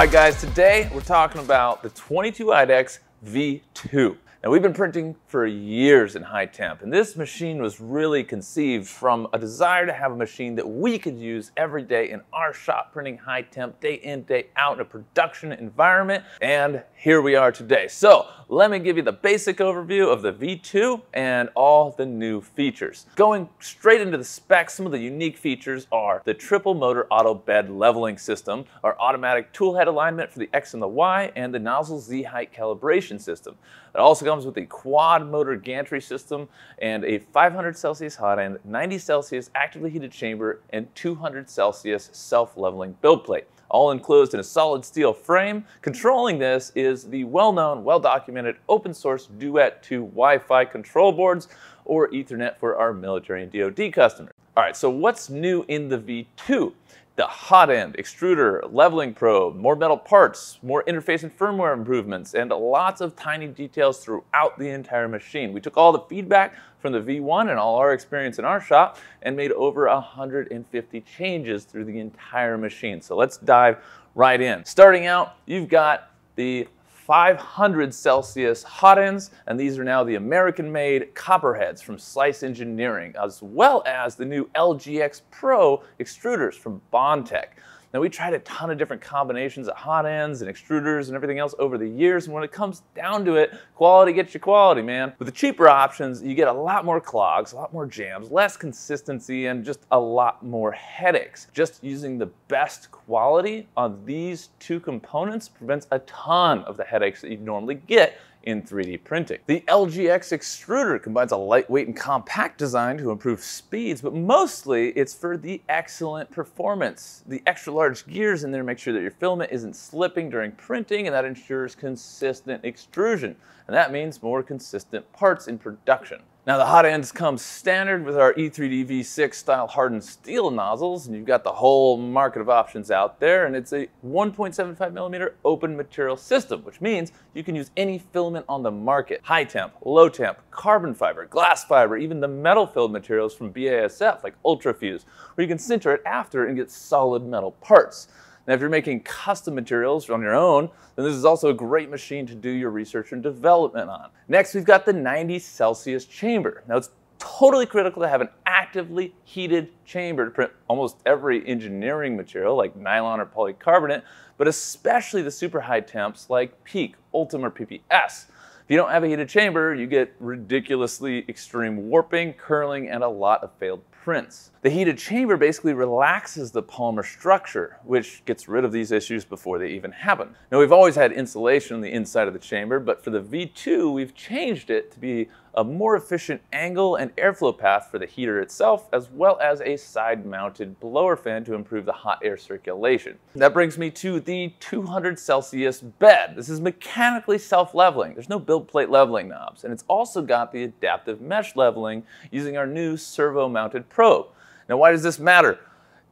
Alright guys, today we're talking about the 22 IDEX V2. Now we've been printing for years in high temp, and this machine was really conceived from a desire to have a machine that we could use every day in our shop, printing high temp day in, day out in a production environment, and here we are today. So let me give you the basic overview of the V2 and all the new features. Going straight into the specs, some of the unique features are the triple motor auto bed leveling system, our automatic tool head alignment for the X and the Y, and the nozzle Z height calibration system. It also comes with a quad motor gantry system and a 500 Celsius hot end, 90 Celsius actively heated chamber, and 200 Celsius self-leveling build plate, all enclosed in a solid steel frame. Controlling this is the well-known, well-documented open source Duet 2 Wi-Fi control boards or Ethernet for our military and DoD customers. All right, so what's new in the V2? The hot end, extruder, leveling probe, more metal parts, more interface and firmware improvements, and lots of tiny details throughout the entire machine. We took all the feedback from the V1 and all our experience in our shop and made over 150 changes through the entire machine. So let's dive right in. Starting out, you've got the 500 Celsius hot ends, and these are now the American-made copperheads from Slice Engineering, as well as the new LGX Pro extruders from Bondtech. Now, we tried a ton of different combinations of hot ends and extruders and everything else over the years, and when it comes down to it, quality gets you quality, man. With the cheaper options, you get a lot more clogs, a lot more jams, less consistency, and just a lot more headaches. Just using the best quality on these two components prevents a ton of the headaches that you'd normally get in 3D printing. The LGX extruder combines a lightweight and compact design to improve speeds, but mostly it's for the excellent performance. The extra large gears in there make sure that your filament isn't slipping during printing, and that ensures consistent extrusion. And that means more consistent parts in production. Now the hot ends come standard with our E3D V6 style hardened steel nozzles, and you've got the whole market of options out there, and it's a 1.75 millimeter open material system, which means you can use any filament on the market. High temp, low temp, carbon fiber, glass fiber, even the metal filled materials from BASF like UltraFuse, where you can sinter it after and get solid metal parts. Now, if you're making custom materials on your own, then this is also a great machine to do your research and development on. Next, we've got the 90 Celsius chamber. Now, it's totally critical to have an actively heated chamber to print almost every engineering material like nylon or polycarbonate, but especially the super high temps like PEEK, ULTEM, or PPS. If you don't have a heated chamber, you get ridiculously extreme warping, curling, and a lot of failed prints. The heated chamber basically relaxes the polymer structure, which gets rid of these issues before they even happen. Now, we've always had insulation on the inside of the chamber, but for the V2, we've changed it to be a more efficient angle and airflow path for the heater itself, as well as a side-mounted blower fan to improve the hot air circulation. That brings me to the 200 Celsius bed. This is mechanically self-leveling. There's no build plate leveling knobs, and it's also got the adaptive mesh leveling using our new servo-mounted probe. Now, why does this matter?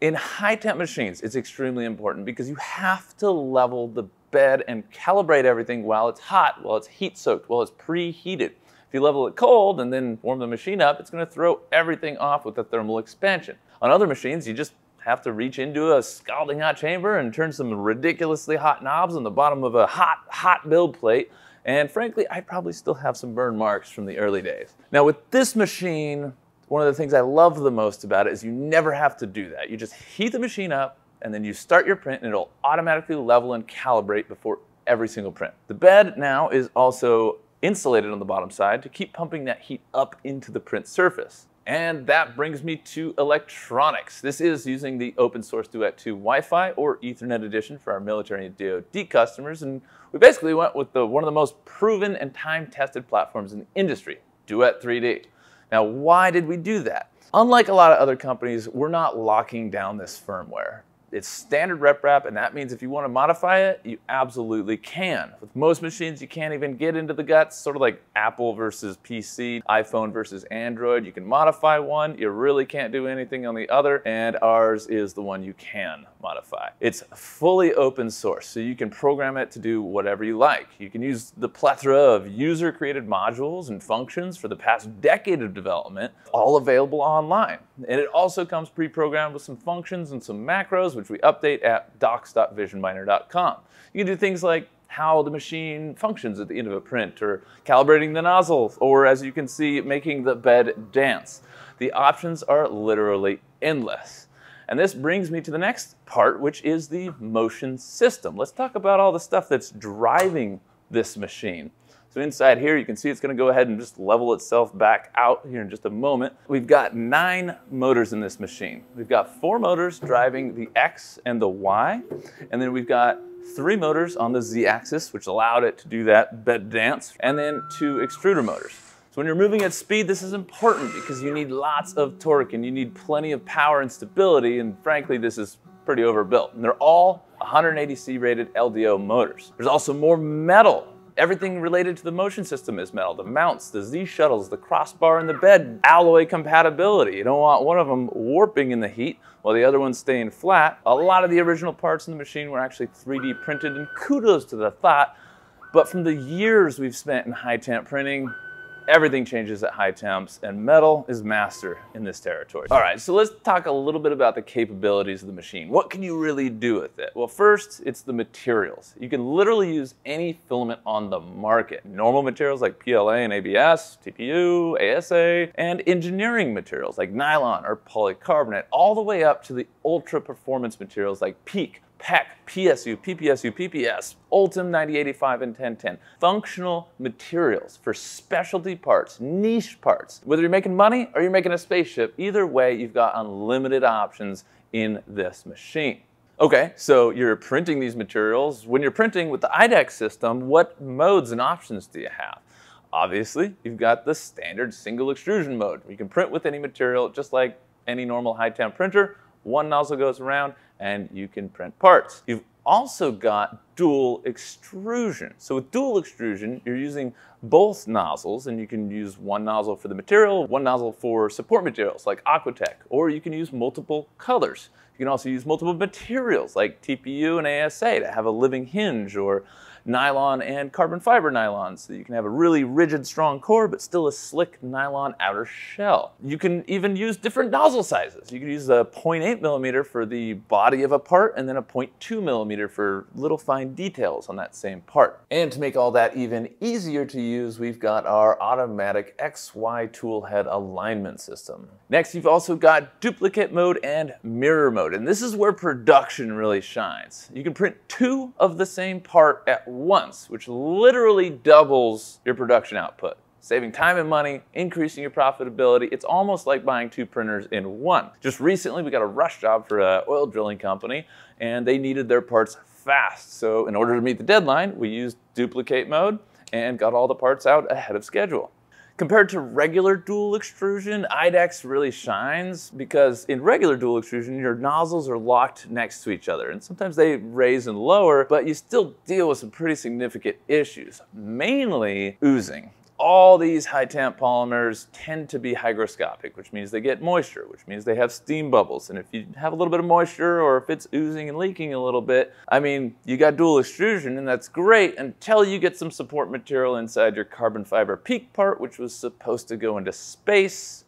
In high-temp machines, it's extremely important because you have to level the bed and calibrate everything while it's hot, while it's heat-soaked, while it's preheated. If you level it cold and then warm the machine up, it's going to throw everything off with the thermal expansion. On other machines, you just have to reach into a scalding hot chamber and turn some ridiculously hot knobs on the bottom of a hot build plate. And frankly, I probably still have some burn marks from the early days. Now, with this machine, one of the things I love the most about it is you never have to do that. You just heat the machine up and then you start your print and it'll automatically level and calibrate before every single print. The bed now is also insulated on the bottom side to keep pumping that heat up into the print surface. And that brings me to electronics. This is using the open source Duet 2 Wi-Fi or Ethernet edition for our military and DoD customers, and we basically went with one of the most proven and time-tested platforms in the industry, Duet 3D. Now, why did we do that? Unlike a lot of other companies, we're not locking down this firmware. It's standard RepRap, and that means if you want to modify it, you absolutely can. With most machines, you can't even get into the guts, sort of like Apple versus PC, iPhone versus Android. You can modify one, you really can't do anything on the other, and ours is the one you can modify. It's fully open source, so you can program it to do whatever you like. You can use the plethora of user-created modules and functions for the past decade of development, all available online. And it also comes pre-programmed with some functions and some macros, which which we update at docs.visionminer.com. You can do things like how the machine functions at the end of a print, or calibrating the nozzles, or as you can see, making the bed dance. The options are literally endless. And this brings me to the next part, which is the motion system. Let's talk about all the stuff that's driving this machine. So inside here, you can see it's going to go ahead and just level itself back out here in just a moment. We've got 9 motors in this machine. We've got 4 motors driving the X and the Y, and then we've got 3 motors on the Z axis, which allowed it to do that bed dance, and then 2 extruder motors. So when you're moving at speed, this is important because you need lots of torque and you need plenty of power and stability, and frankly, this is pretty overbuilt. And they're all 180C rated LDO motors. There's also more metal. Everything related to the motion system is metal. The mounts, the Z-shuttles, the crossbar and the bed, alloy compatibility. You don't want one of them warping in the heat while the other one's staying flat. A lot of the original parts in the machine were actually 3D printed, and kudos to the thought. But from the years we've spent in high temp printing, everything changes at high temps, and metal is master in this territory. All right, so let's talk a little bit about the capabilities of the machine. What can you really do with it? Well, first, it's the materials. You can literally use any filament on the market. Normal materials like PLA and ABS, TPU, ASA, and engineering materials like nylon or polycarbonate, all the way up to the ultra-performance materials like PEEK, PEEK, PSU, PPSU, PPS, ULTEM 9085 and 1010. Functional materials for specialty parts, niche parts. Whether you're making money or you're making a spaceship, either way, you've got unlimited options in this machine. Okay, so you're printing these materials. When you're printing with the IDEX system, what modes and options do you have? Obviously, you've got the standard single extrusion mode. You can print with any material just like any normal high temp printer. One nozzle goes around and you can print parts. You've also got dual extrusion. So with dual extrusion, you're using both nozzles, and you can use one nozzle for the material, one nozzle for support materials like AquaTech, or you can use multiple colors. You can also use multiple materials like TPU and ASA to have a living hinge, or nylon and carbon fiber nylon, so you can have a really rigid, strong core, but still a slick nylon outer shell. You can even use different nozzle sizes. You can use a 0.8 millimeter for the body of a part, and then a 0.2 millimeter for little fine details on that same part. And to make all that even easier to use, we've got our automatic XY tool head alignment system. Next, you've also got duplicate mode and mirror mode, and this is where production really shines. You can print 2 of the same part at once, which literally doubles your production output, saving time and money, increasing your profitability. It's almost like buying 2 printers in one. Just recently, we got a rush job for an oil drilling company, and they needed their parts fast. So in order to meet the deadline, we used duplicate mode and got all the parts out ahead of schedule. Compared to regular dual extrusion, IDEX really shines because in regular dual extrusion, your nozzles are locked next to each other, and sometimes they raise and lower, but you still deal with some pretty significant issues, mainly oozing. All these high temp polymers tend to be hygroscopic, which means they get moisture, which means they have steam bubbles. And if you have a little bit of moisture, or if it's oozing and leaking a little bit, I mean, you got dual extrusion and that's great until you get some support material inside your carbon fiber PEEK part, which was supposed to go into space.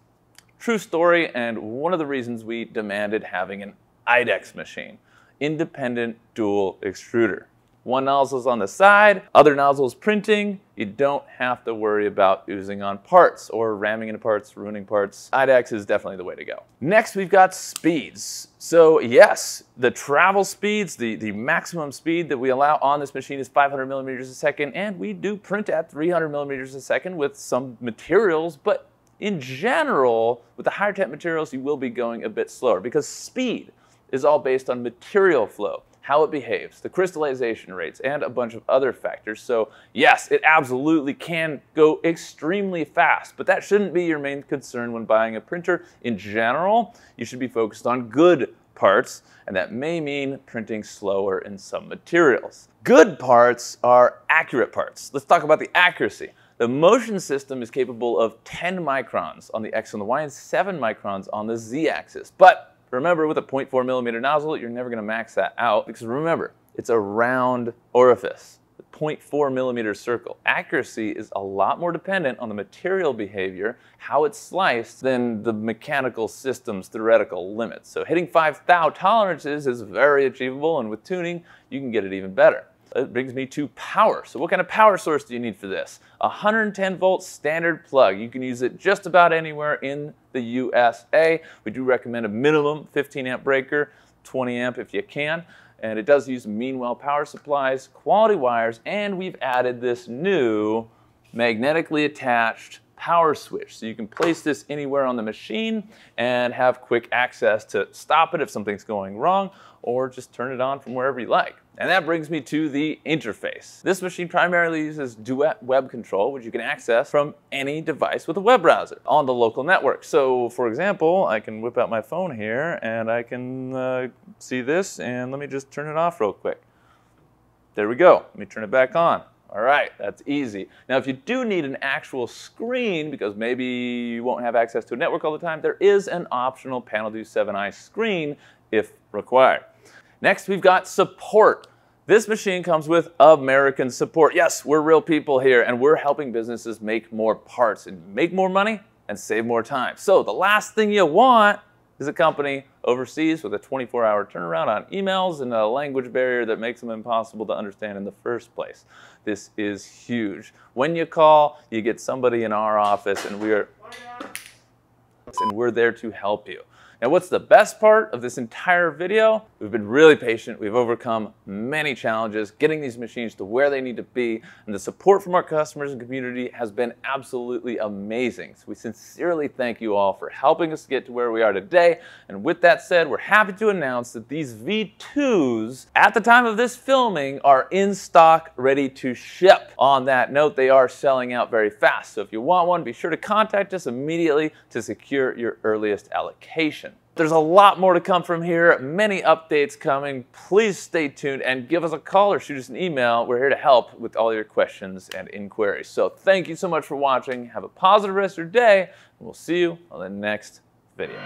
True story, and one of the reasons we demanded having an IDEX machine, independent dual extruder. One nozzle's on the side, other nozzle's printing. You don't have to worry about oozing on parts or ramming into parts, ruining parts. IDEX is definitely the way to go. Next, we've got speeds. So yes, the travel speeds, the maximum speed that we allow on this machine is 500 millimeters a second, and we do print at 300 millimeters a second with some materials, but in general, with the higher temp materials, you will be going a bit slower because speed is all based on material flow, how it behaves, the crystallization rates, and a bunch of other factors. So yes, it absolutely can go extremely fast, but that shouldn't be your main concern when buying a printer. In general, you should be focused on good parts, and that may mean printing slower in some materials. Good parts are accurate parts. Let's talk about the accuracy. The motion system is capable of 10 microns on the X and the Y and 7 microns on the Z axis, but remember, with a 0.4 millimeter nozzle, you're never going to max that out because remember, it's a round orifice. 0.4 millimeter circle. Accuracy is a lot more dependent on the material behavior, how it's sliced, than the mechanical system's theoretical limits. So hitting 5 thou tolerances is very achievable, and with tuning, you can get it even better. That brings me to power. So what kind of power source do you need for this? 110 volt standard plug. You can use it just about anywhere in the USA. We do recommend a minimum 15 amp breaker, 20 amp if you can. And it does use Mean Well power supplies, quality wires, and we've added this new magnetically attached power switch. So you can place this anywhere on the machine and have quick access to stop it if something's going wrong, or just turn it on from wherever you like. And that brings me to the interface. This machine primarily uses Duet web control, which you can access from any device with a web browser on the local network. So for example, I can whip out my phone here and I can see this, and let me just turn it off real quick. There we go. Let me turn it back on. All right, that's easy. Now, if you do need an actual screen, because maybe you won't have access to a network all the time, there is an optional PanelDue 7i screen if required. Next, we've got support. This machine comes with American support. Yes, we're real people here, and we're helping businesses make more parts and make more money and save more time. So the last thing you want is a company overseas with a 24-hour turnaround on emails and a language barrier that makes them impossible to understand in the first place. This is huge. When you call, you get somebody in our office, and we're there to help you. Now, what's the best part of this entire video? We've been really patient. We've overcome many challenges, getting these machines to where they need to be, and the support from our customers and community has been absolutely amazing. So we sincerely thank you all for helping us get to where we are today. And with that said, we're happy to announce that these V2s, at the time of this filming, are in stock, ready to ship. On that note, they are selling out very fast. So if you want one, be sure to contact us immediately to secure your earliest allocation. There's a lot more to come from here, many updates coming. Please stay tuned and give us a call or shoot us an email. We're here to help with all your questions and inquiries. So thank you so much for watching. Have a positive rest of your day, and we'll see you on the next video.